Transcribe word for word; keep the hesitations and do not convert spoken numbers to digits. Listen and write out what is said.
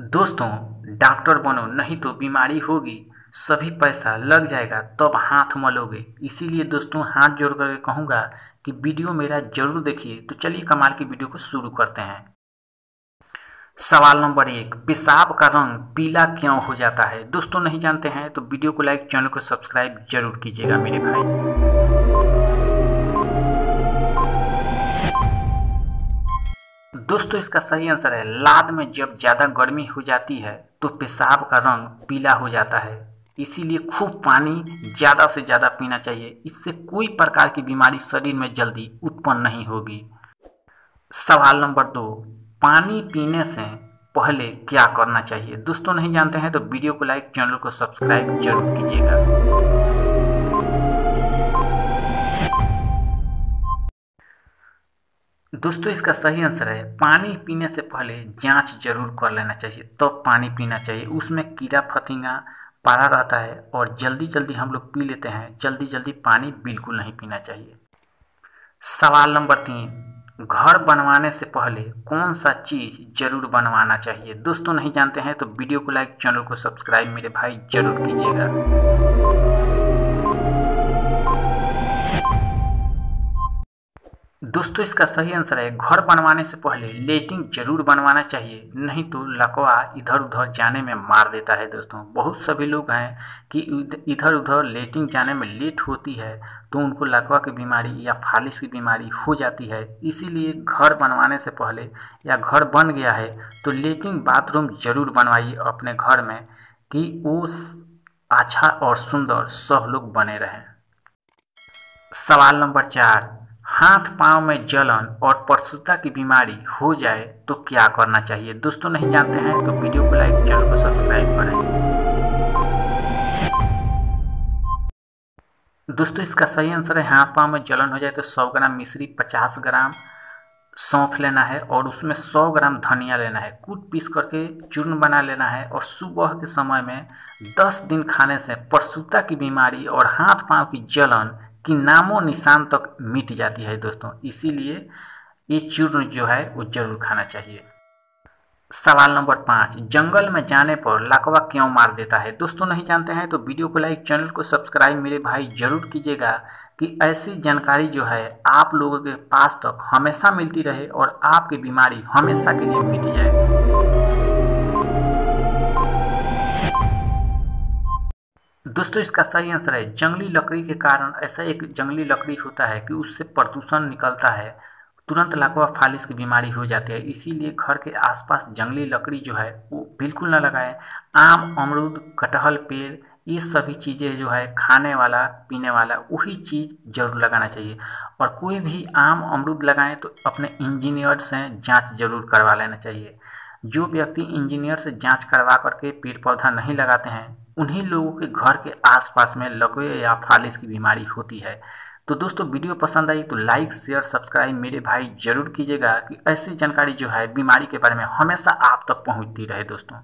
दोस्तों डॉक्टर बनो, नहीं तो बीमारी होगी, सभी पैसा लग जाएगा, तब हाथ मलोगे। इसीलिए दोस्तों हाथ जोड़ करके कहूँगा कि वीडियो मेरा जरूर देखिए। तो चलिए कमाल की वीडियो को शुरू करते हैं। सवाल नंबर एक, पेशाब का रंग पीला क्यों हो जाता है? दोस्तों नहीं जानते हैं तो वीडियो को लाइक, चैनल को सब्सक्राइब जरूर कीजिएगा मेरे भाई। दोस्तों इसका सही आंसर है, लाद में जब ज़्यादा गर्मी हो जाती है तो पेशाब का रंग पीला हो जाता है। इसीलिए खूब पानी ज़्यादा से ज़्यादा पीना चाहिए, इससे कोई प्रकार की बीमारी शरीर में जल्दी उत्पन्न नहीं होगी। सवाल नंबर दो, पानी पीने से पहले क्या करना चाहिए? दोस्तों नहीं जानते हैं तो वीडियो को लाइक, चैनल को सब्सक्राइब जरूर कीजिएगा। दोस्तों इसका सही आंसर है, पानी पीने से पहले जांच जरूर कर लेना चाहिए, तब तो पानी पीना चाहिए। उसमें कीड़ा फतिंगा पारा रहता है और जल्दी जल्दी हम लोग पी लेते हैं। जल्दी जल्दी पानी बिल्कुल नहीं पीना चाहिए। सवाल नंबर तीन, घर बनवाने से पहले कौन सा चीज़ जरूर बनवाना चाहिए? दोस्तों नहीं जानते हैं तो वीडियो को लाइक, चैनल को सब्सक्राइब मेरे भाई जरूर कीजिएगा। दोस्तों इसका सही आंसर है, घर बनवाने से पहले लेटिंग जरूर बनवाना चाहिए, नहीं तो लकवा इधर उधर जाने में मार देता है। दोस्तों बहुत सभी लोग हैं कि इधर उधर लेटिंग जाने में लेट होती है तो उनको लकवा की बीमारी या फालिस की बीमारी हो जाती है। इसीलिए घर बनवाने से पहले या घर बन गया है तो लेटिंग बाथरूम जरूर बनवाइए अपने घर में, कि वो अच्छा और सुंदर सब लोग बने रहें। सवाल नंबर चार, हाथ पांव में जलन और प्रसूता की बीमारी हो जाए तो क्या करना चाहिए? दोस्तों नहीं जानते हैं तो वीडियो को लाइक, चैनल को सब्सक्राइब करें। दोस्तों इसका सही आंसर है, हाथ पांव में जलन हो जाए तो सौ ग्राम मिश्री, पचास ग्राम सौंफ लेना है और उसमें सौ ग्राम धनिया लेना है, कूट पीस करके चूर्ण बना लेना है और सुबह के समय में दस दिन खाने से प्रसूता की बीमारी और हाथ पाँव की जलन कि नामों निशान तक मिट जाती है। दोस्तों इसीलिए ये चूर्ण जो है वो जरूर खाना चाहिए। सवाल नंबर पाँच, जंगल में जाने पर लकवा क्यों मार देता है? दोस्तों नहीं जानते हैं तो वीडियो को लाइक, चैनल को सब्सक्राइब मेरे भाई जरूर कीजिएगा, कि ऐसी जानकारी जो है आप लोगों के पास तक हमेशा मिलती रहे और आपकी बीमारी हमेशा के लिए मिट जाए। दोस्तों इसका सही आंसर है, जंगली लकड़ी के कारण, ऐसा एक जंगली लकड़ी होता है कि उससे प्रदूषण निकलता है, तुरंत लकवा फालिस की बीमारी हो जाती है। इसीलिए घर के आसपास जंगली लकड़ी जो है वो बिल्कुल ना लगाएं। आम, अमरूद, कटहल पेड़, ये सभी चीज़ें जो है खाने वाला पीने वाला वही चीज़ जरूर लगाना चाहिए। और कोई भी आम अमरूद लगाएं तो अपने इंजीनियर से जाँच जरूर करवा लेना चाहिए। जो व्यक्ति इंजीनियर से जाँच करवा करके पेड़ पौधा नहीं लगाते हैं उन्हीं लोगों के घर के आसपास में लकवे या फालिस की बीमारी होती है। तो दोस्तों वीडियो पसंद आई तो लाइक, शेयर, सब्सक्राइब मेरे भाई जरूर कीजिएगा, कि ऐसी जानकारी जो है बीमारी के बारे में हमेशा आप तक पहुंचती रहे। दोस्तों।